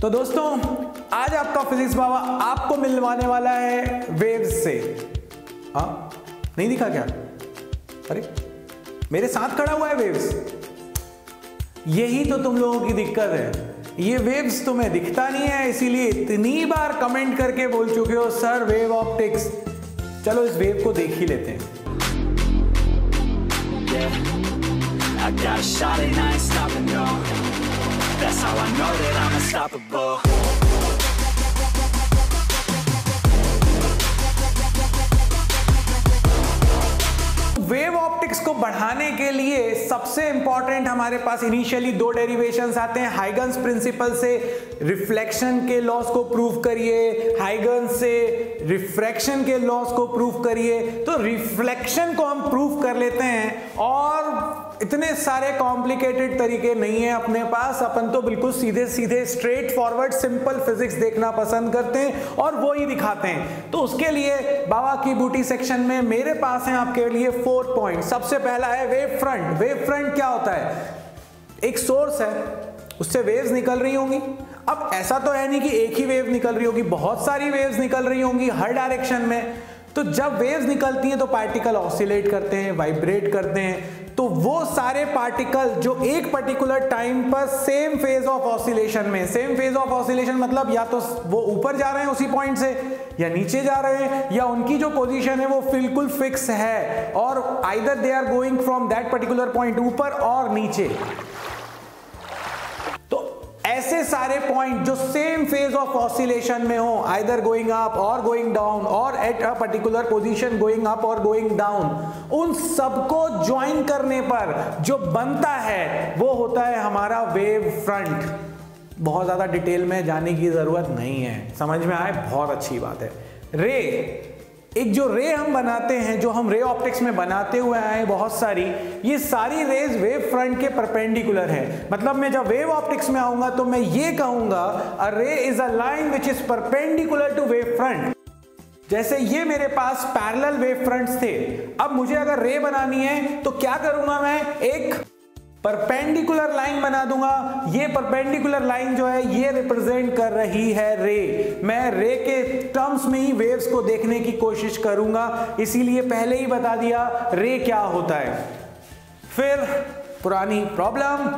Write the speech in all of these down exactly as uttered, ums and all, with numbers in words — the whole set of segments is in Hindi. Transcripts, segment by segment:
तो दोस्तों आज आपका फिजिक्स बाबा आपको मिलवाने वाला है वेव्स से। हाँ नहीं दिखा क्या? अरे मेरे साथ खड़ा हुआ है वेव्स। यही तो तुम लोगों की दिक्कत है, ये वेव्स तुम्हें दिखता नहीं है, इसीलिए इतनी बार कमेंट करके बोल चुके हो सर वेव ऑप्टिक्स। चलो इस वेव को देख ही लेते हैं। वेव ऑप्टिक्स को बढ़ाने के लिए सबसे इंपॉर्टेंट हमारे पास इनिशियली दो डेरिवेशंस आते हैं। हाइगन्स प्रिंसिपल से रिफ्लेक्शन के लॉस को प्रूव करिए, हाइगन्स से रिफ्रैक्शन के लॉस को प्रूव करिए। तो रिफ्लेक्शन को हम प्रूव कर लेते हैं और इतने सारे कॉम्प्लिकेटेड तरीके नहीं है अपने पास। अपन तो बिल्कुल सीधे सीधे स्ट्रेट फॉरवर्ड सिंपल फिजिक्स देखना पसंद करते हैं और वो ही दिखाते हैं। तो उसके लिए बाबा की बूटी सेक्शन में मेरे पास हैं आपके लिए फोर पॉइंट। सबसे पहला है वेव फ्रंट। वेव फ्रंट क्या होता है? एक सोर्स है, उससे वेव्स निकल रही होंगी। अब ऐसा तो है नहीं कि एक ही वेव निकल रही होगी, बहुत सारी वेव्स निकल रही होंगी हर डायरेक्शन में। तो जब वेव्स निकलती हैं तो पार्टिकल ऑसिलेट करते हैं, वाइब्रेट करते हैं। तो वो सारे पार्टिकल जो एक पर्टिकुलर टाइम पर सेम फेज ऑफ ऑसिलेशन में, सेम फेज ऑफ ऑसिलेशन मतलब या तो वो ऊपर जा रहे हैं उसी पॉइंट से, या नीचे जा रहे हैं, या उनकी जो पोजीशन है वो बिल्कुल फिक्स है और either they are going from that particular point ऊपर और नीचे। ऐसे सारे पॉइंट जो सेम फेज ऑफ ऑसिलेशन में हो, आइदर गोइंग अप और गोइंग डाउन और at a particular position going up और गोइंग डाउन, उन सबको ज्वाइन करने पर जो बनता है वो होता है हमारा वेव फ्रंट। बहुत ज्यादा डिटेल में जाने की जरूरत नहीं है, समझ में आए बहुत अच्छी बात है। रे, एक जो रे हम बनाते हैं, जो हम रे ऑप्टिक्स में बनाते हुए आए बहुत सारी, ये सारी रेज वेव फ्रंट के परपेंडिकुलर है। मतलब मैं जब वेव ऑप्टिक्स में आऊंगा तो मैं ये कहूंगा a ray is a line which is perpendicular to wave front. जैसे ये मेरे पास पैरेलल वेव फ्रंट्स थे, अब मुझे अगर रे बनानी है तो क्या करूंगा, मैं एक परपेंडिकुलर लाइन बना दूंगा। ये परपेंडिकुलर लाइन जो है ये रिप्रेजेंट कर रही है रे। मैं रे के टर्म्स में ही वेव्स को देखने की कोशिश करूंगा, इसीलिए पहले ही बता दिया रे क्या होता है। फिर पुरानी प्रॉब्लम,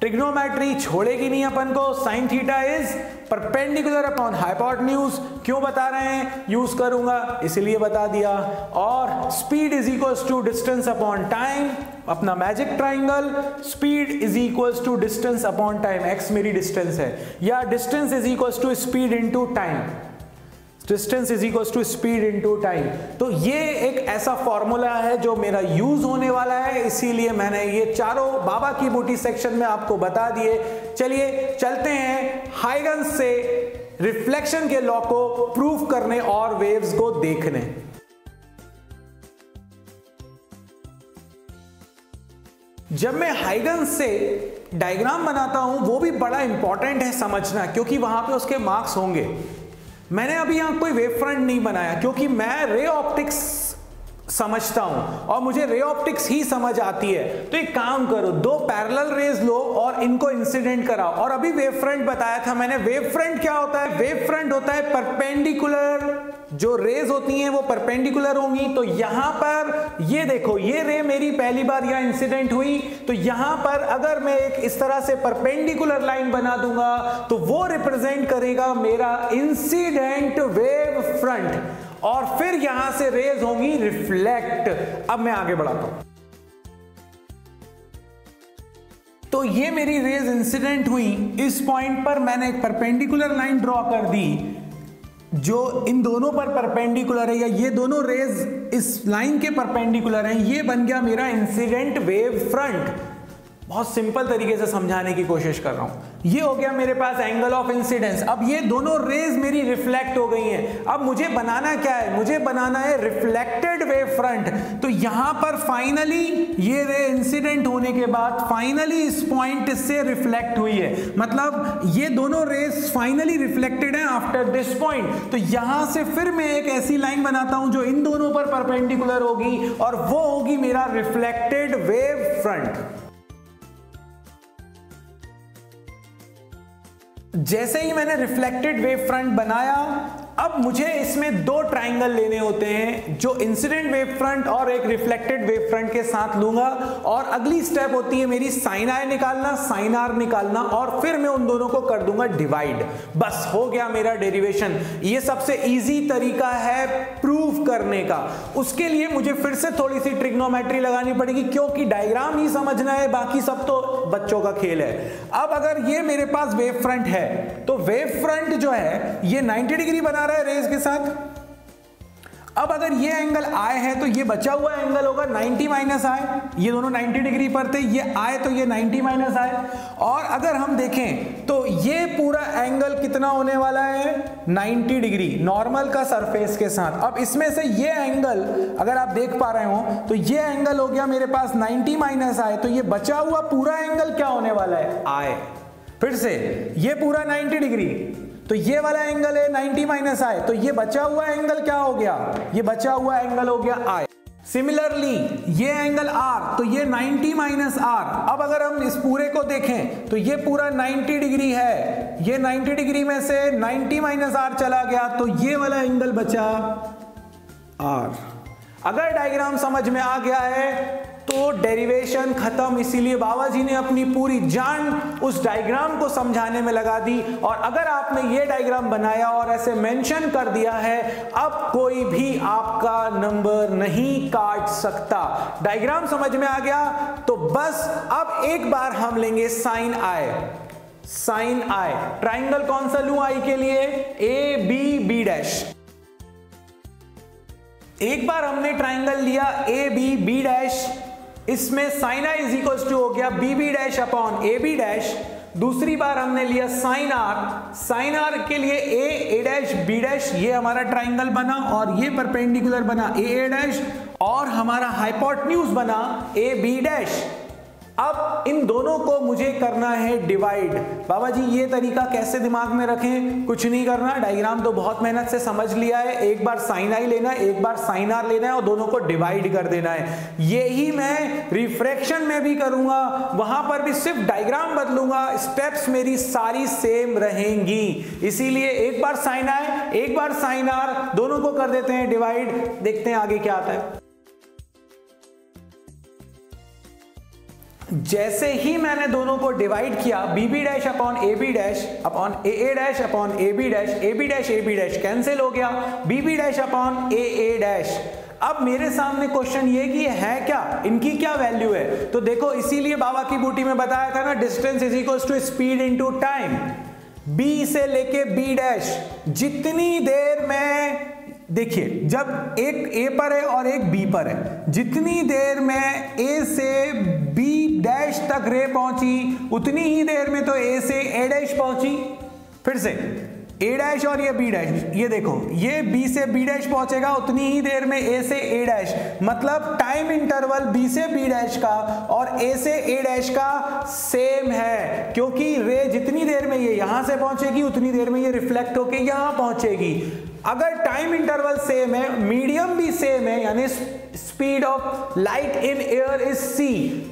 ट्रिग्नोमेट्री छोड़ेगी नहीं अपन को। Sine theta is perpendicular upon hypotenuse, क्यों बता रहे हैं, यूज करूंगा इसलिए बता दिया। और speed is equals to distance upon time, अपना magic triangle, speed is equals to distance upon time, x मेरी डिस्टेंस है, या distance is equals to speed into time, distance is equals to speed into time. तो ये एक ऐसा फॉर्मूला है जो मेरा यूज होने वाला है, इसीलिए मैंने ये चारों बाबा की बूटी सेक्शन में आपको बता दिए। चलिए चलते हैं हाइगन्स से रिफ्लेक्शन के लॉ को प्रूफ करने और वेव्स को देखने। जब मैं हाइगन्स से डायग्राम बनाता हूं वो भी बड़ा इंपॉर्टेंट है समझना, क्योंकि वहां पे उसके मार्क्स होंगे। मैंने अभी यहां कोई वेव फ्रंट नहीं बनाया क्योंकि मैं रे ऑप्टिक्स समझता हूं और मुझे रे ऑप्टिक्स ही समझ आती है। तो एक काम करो, दो पैरेलल रेज लो और इनको इंसिडेंट कराओ। और अभी वेव फ्रंट बताया था मैंने, वेव फ्रंट क्या होता है? वेव फ्रंट होता है परपेंडिकुलर, जो रेज होती हैं वो परपेंडिकुलर होंगी। तो यहां पर ये देखो, ये रे मेरी पहली बार यहाँ इंसिडेंट हुई, तो यहां पर अगर मैं एक इस तरह से परपेंडिकुलर लाइन बना दूंगा तो वो रिप्रेजेंट करेगा मेरा इंसिडेंट वेव फ्रंट, और फिर यहां से रेज होंगी रिफ्लेक्ट। अब मैं आगे बढ़ाता हूं, तो ये मेरी रेज इंसिडेंट हुई, इस पॉइंट पर मैंने एक परपेंडिकुलर लाइन ड्रॉ कर दी जो इन दोनों पर परपेंडिकुलर है, या ये दोनों रेज इस लाइन के परपेंडिकुलर हैं। ये बन गया मेरा इंसिडेंट वेव फ्रंट। बहुत सिंपल तरीके से समझाने की कोशिश कर रहा हूं। ये हो गया मेरे पास एंगल ऑफ इंसिडेंस। अब ये दोनों रेज मेरी रिफ्लेक्ट हो गई हैं। अब मुझे बनाना क्या है, मुझे बनाना है रिफ्लेक्टेड वेव फ्रंट। तो यहां पर फाइनली ये रे इंसिडेंट होने के बाद फाइनली इस पॉइंट से रिफ्लेक्ट हुई है, मतलब ये दोनों रेज फाइनली रिफ्लेक्टेड है आफ्टर दिस पॉइंट। तो यहां से फिर मैं एक ऐसी लाइन बनाता हूं जो इन दोनों पर परपेंडिकुलर होगी और वो होगी मेरा रिफ्लेक्टेड वेव फ्रंट। जैसे ही मैंने रिफ्लेक्टेड वेव फ्रंट बनाया, अब मुझे इसमें दो ट्राइंगल लेने होते हैं, जो इंसिडेंट वेव फ्रंट और एक रिफ्लेक्टेड वेव फ्रंट के साथ लूंगा। और अगली स्टेप होती है मेरी साइन आई निकालना, साइन आर निकालना, और फिर मैं उन दोनों को कर दूंगा डिवाइड। बस हो गया मेरा डेरिवेशन। ये सबसे इजी तरीका है प्रूव करने का। उसके लिए मुझे फिर से थोड़ी सी ट्रिग्नोमेट्री लगानी पड़ेगी, क्योंकि डायग्राम ही समझना है, बाकी सब तो बच्चों का खेल है। अब अगर ये मेरे पास वेव फ्रंट है, तो वेव फ्रंट जो है ये नब्बे डिग्री बना रहा है रेज के साथ। अब अगर ये एंगल आय है तो ये बचा हुआ एंगल होगा नब्बे माइनस आय। ये दोनों नब्बे डिग्री पर थे, ये आय तो ये नब्बे माइनस आय। और अगर हम देखें तो ये पूरा एंगल कितना होने वाला है, नब्बे डिग्री नॉर्मल का सरफेस के साथ। अब इसमें से ये एंगल अगर आप देख पा रहे हो तो ये एंगल हो गया मेरे पास नब्बे माइनस आय, तो ये बचा हुआ पूरा एंगल क्या होने वाला है, आय। फिर से ये पूरा नब्बे डिग्री, तो ये वाला एंगल है नब्बे माइनस आय, तो ये बचा हुआ एंगल क्या हो गया, ये बचा हुआ एंगल हो गया आय। सिमिलरली ये एंगल आर, तो ये नब्बे माइनस आर। अब अगर हम इस पूरे को देखें तो ये पूरा नब्बे डिग्री है, ये नब्बे डिग्री में से नब्बे माइनस आर चला गया, तो ये वाला एंगल बचा आर। अगर डायग्राम समझ में आ गया है तो डेरिवेशन खत्म। इसीलिए बाबा जी ने अपनी पूरी जान उस डायग्राम को समझाने में लगा दी। और अगर आपने ये डायग्राम बनाया और ऐसे मेंशन कर दिया है, अब कोई भी आपका नंबर नहीं काट सकता। डायग्राम समझ में आ गया तो बस अब एक बार हम लेंगे sine i, sine i triangle कौन सा लूं आई के लिए, ए बी बी डैश। एक बार हमने ट्राइंगल लिया ए बी बी डैश, इसमें sine i is equal to हो गया B B dash upon A B dash. दूसरी बार हमने लिया साइन आर, साइन आर के लिए A A dash B dash, ये हमारा ट्राइंगल बना और ये परपेंडिकुलर बना ए ए डैश, और हमारा हाइपोटेन्यूज बना ए बी डैश। अब इन दोनों को मुझे करना है डिवाइड। बाबा जी ये तरीका कैसे दिमाग में रखें, कुछ नहीं करना, डायग्राम तो बहुत मेहनत से समझ लिया है। एक बार साइन आई लेना है, एक बार साइन आर लेना है, और दोनों को डिवाइड कर देना है। यही मैं रिफ्रैक्शन में भी करूंगा, वहां पर भी सिर्फ डायग्राम बदलूंगा, स्टेप्स मेरी सारी सेम रहेंगी। इसीलिए एक बार साइन आई, एक बार साइन आर, दोनों को कर देते हैं डिवाइड। देखते हैं आगे क्या आता है। जैसे ही मैंने दोनों को डिवाइड किया, B B dash upon A B dash upon A A dash upon A B dash, A B dash A B dash cancel हो गया, B B dash upon A A dash. अब मेरे सामने क्वेश्चन ये कि है क्या, इनकी क्या वैल्यू है। तो देखो, इसीलिए बाबा की बूटी में बताया था ना, distance is equals to speed into time. B से लेके बी डैश, जितनी देर में, देखिए जब एक ए पर है और एक बी पर है, जितनी देर में ए से बी डैश तक रे पहुंची, उतनी ही देर में तो ए से ए डैश पहुंची। फिर से ए डैश और ये बी डैश, ये देखो ये बी से बी डैश पहुंचेगा, उतनी ही देर में ए से ए डैश, मतलब टाइम इंटरवल बी से बी डैश का और ए से ए डैश का सेम है, क्योंकि रे जितनी देर में ये यहां से पहुंचेगी, उतनी देर में ये रिफ्लेक्ट होके यहां पहुंचेगी। अगर टाइम इंटरवल सेम है, मीडियम भी सेम है, यानी speed of light in air is c,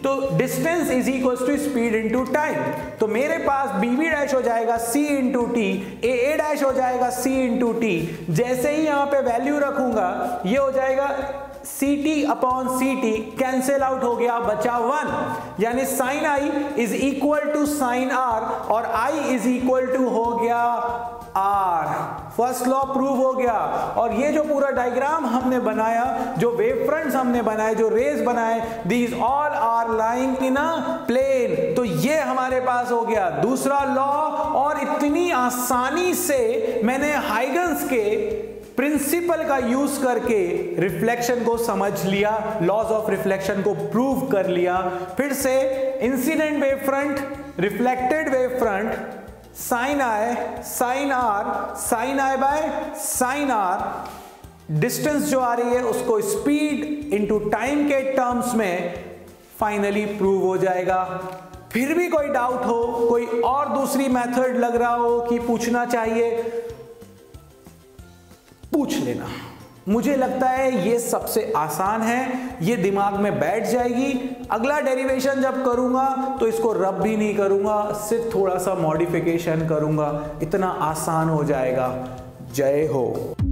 तो distance is equal to speed into time. तो मेरे पास बीबी डैश हो जाएगा c into t, A A dash हो जाएगा सी इंटू टी। जैसे ही यहाँ पे वैल्यू रखूंगा, ये हो जाएगा c t upon c t, cancel out हो गया, बचा वन, यानी sine i is equal to sine r और आई इज इक्वल टू हो गया आर। फर्स्ट लॉ प्रूव हो गया। और ये जो पूरा डायग्राम हमने बनाया, जो वेव फ्रंट्स हमने बनाए, जो रेज बनाए, these all are lying in a plane, तो ये हमारे पास हो गया दूसरा लॉ। और इतनी आसानी से मैंने हाइगन्स के प्रिंसिपल का यूज करके रिफ्लेक्शन को समझ लिया, लॉज ऑफ रिफ्लेक्शन को प्रूव कर लिया। फिर से incident wave front, reflected wave front, sine i, sine r, sine i by sine r, distance जो आ रही है उसको स्पीड इंटू टाइम के टर्म्स में फाइनली प्रूव हो जाएगा। फिर भी कोई डाउट हो, कोई और दूसरी मेथड लग रहा हो कि पूछना चाहिए, पूछ लेना, मुझे लगता है ये सबसे आसान है, ये दिमाग में बैठ जाएगी। अगला डेरिवेशन जब करूँगा तो इसको रब भी नहीं करूँगा, सिर्फ थोड़ा सा मॉडिफिकेशन करूँगा, इतना आसान हो जाएगा। जय हो।